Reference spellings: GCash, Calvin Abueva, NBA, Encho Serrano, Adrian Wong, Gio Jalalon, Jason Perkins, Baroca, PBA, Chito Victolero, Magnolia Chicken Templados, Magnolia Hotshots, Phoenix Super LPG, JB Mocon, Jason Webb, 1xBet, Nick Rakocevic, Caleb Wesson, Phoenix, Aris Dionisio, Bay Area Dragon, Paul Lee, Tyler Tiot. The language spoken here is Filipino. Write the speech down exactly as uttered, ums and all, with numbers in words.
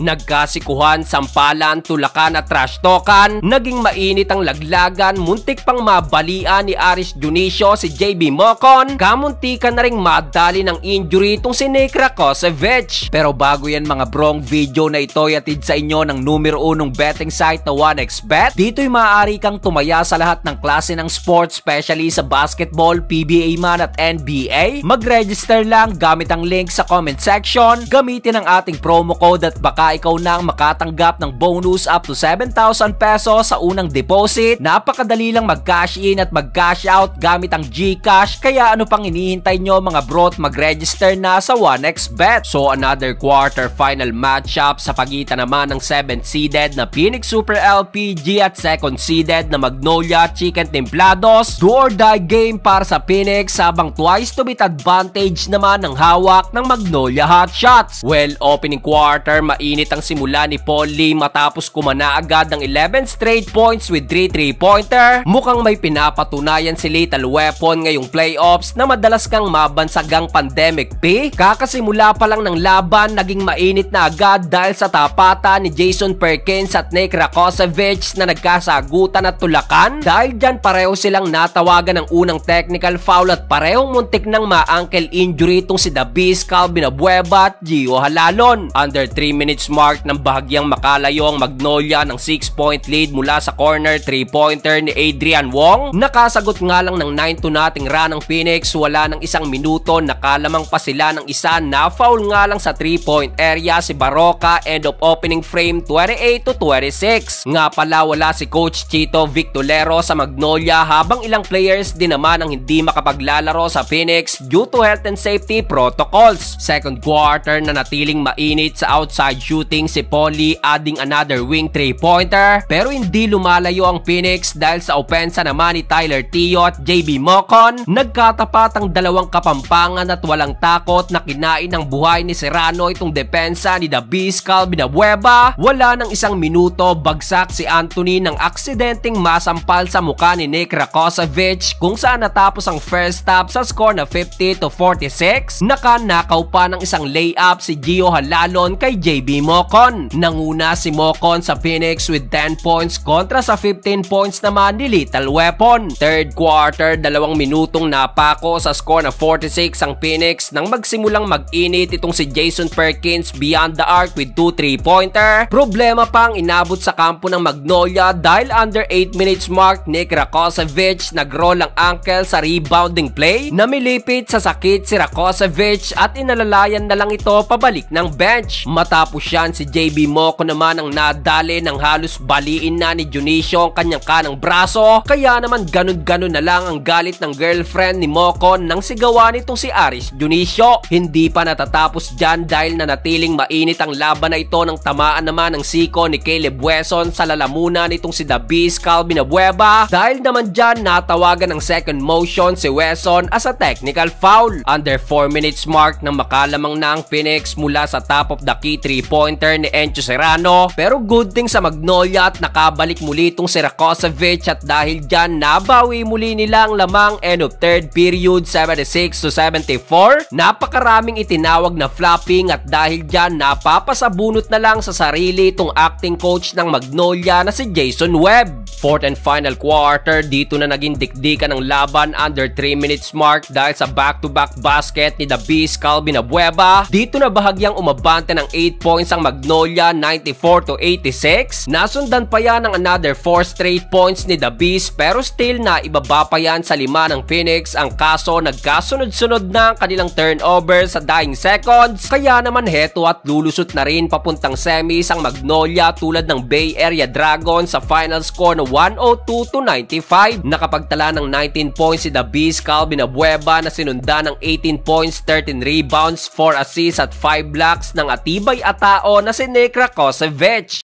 Nagkasikuhan, sampalan, tulakan at trash-talkan. Naging mainit ang laglagan, muntik pang mabalian ni Aris Dionisio si J B Mocon. Kamuntikan na rin madali ng injury itong si Nick Rakocevic. Pero bago yan mga brong, video na ito yatid sa inyo ng numero unong betting site na one x bet. Dito'y maaari kang tumaya sa lahat ng klase ng sports, especially sa basketball, P B A man at N B A. Mag-register lang gamit ang link sa comment section. Gamitin ang ating promo code at baka ikaw na ang makatanggap ng bonus up to seven thousand pesos sa unang deposit. Napakadali lang mag-cash in at mag-cash out gamit ang GCash. Kaya ano pang hinihintay nyo mga bro, mag-register na sa one x bet. So another quarter final matchup sa pagitan naman ng seventh seeded na Phoenix Super L P G at second seeded na Magnolia Chicken Templados. Do or die game para sa Phoenix, sabang twice to beat advantage naman ng hawak ng Magnolia Hotshots. Well, opening quarter, mainit ang simula ni Paul Lee matapos kumana agad ng eleven straight points with three three-pointer. Mukhang may pinapatunayan si Lethal Weapon ngayong playoffs na madalas kang mabansagang pandemic P. Kakasimula pa lang ng laban, naging mainit na agad dahil sa tapatan ni Jason Perkins at Nick Rakocevic na nagkasagutan at tulakan. Dahil dyan pareho silang natawagan ng unang technical foul at parehong muntik ng ma-ankle injury itong si The Beast, Calvin Abueva at Gio Jalalon. Under three minutes mark ng bahagyang makalayo ang Magnolia ng six point lead mula sa corner three pointer ni Adrian Wong. Nakasagot nga lang ng nine to nating run ng Phoenix, wala ng isang minuto, nakalamang pa sila ng isa, na foul nga lang sa three point area si Baroca, end of opening frame twenty-eight to twenty-six. Nga pala wala si Coach Chito Victolero sa Magnolia, habang ilang players din naman ang hindi makapaglalaro sa Phoenix due to health and safety protocols. Second quarter na natiling mainit sa outside shooting si Paul Lee, adding another wing three pointer, pero hindi lumalayo ang Phoenix dahil sa opensa naman ni Tyler Tiot, J B Mocon. Nagkatapat ang dalawang kapampangan at walang takot na kinain ng buhay ni Serrano itong depensa ni The Beast, Calvin Abueva. Wala ng isang minuto, bagsak si Anthony ng aksidenteng masampal sa mukha ni Nick Rakocevic, kung saan natapos ang first half sa score na fifty to forty-six. Nakanakaw pa ng isang layup si Gio Jalalon kay J B Mocon. Nanguna si Mocon sa Phoenix with ten points kontra sa fifteen points naman ni Lethal Weapon. Third quarter, dalawang minutong napako sa score na forty-six ang Phoenix nang magsimulang mag-init itong si Jason Perkins beyond the arc with two three-pointer. Problema pang inabot sa kampo ng Magnolia dahil under eight minutes mark, Nick Rakocevic nag-roll ang ankle sa rebounding play. Namilipit sa sakit si Rakocevic at inalalayan na lang ito pabalik ng bench. Matapos yan, si J B Mocon naman ang nadali ng halos baliin na ni Dionisio ang kanyang kanang braso. Kaya naman ganun-ganun na lang ang galit ng girlfriend ni Mocon nang sigawan itong si Aris Dionisio. Hindi pa natatapos dyan dahil nanatiling mainit ang laban na ito ng tamaan naman ng siko ni Caleb Wesson sa lalamunan nitong si The Beast, Calvin Abueva. Dahil naman dyan, natawagan ng second motion si Wesson as a technical foul. Under four minutes mark na makalamang na ang Phoenix mula sa top of the key three pointer ni Encho Serrano. Pero good thing sa Magnolia at nakabalik muli itong si Rakocevic at dahil dyan, nabawi muli nilang lamang end of third period seventy-six to seventy-four. Napakaraming itinawag na flopping at dahil dyan, napapasabunot na lang sa sarili itong acting coach ng Magnolia na si Jason Webb. Fourth and final quarter, dito na naging dikdikan ng laban under three minutes mark dahil sa back-to-back basket ni The Beast, Calvin Abueva. Dito na bahagyang umabante ng eight points ang Magnolia, ninety-four to eighty-six. Nasundan pa yan ng another four straight points ni The Beast, pero still na ibaba pa yan sa lima ng Phoenix. Ang kaso, nagkasunod-sunod na ang kanilang turnover sa dying seconds. Kaya naman heto at lulusot na rin papuntang semis ang Magnolia tulad ng Bay Area Dragon sa final score na one oh two to ninety-five. Nakapagtala ng nineteen points si The Beast, Calvin Abueva na sinunda ng eighteen points, thirteen rebounds, four assists at five blocks ng atibay atao na si Nick Rakocevic.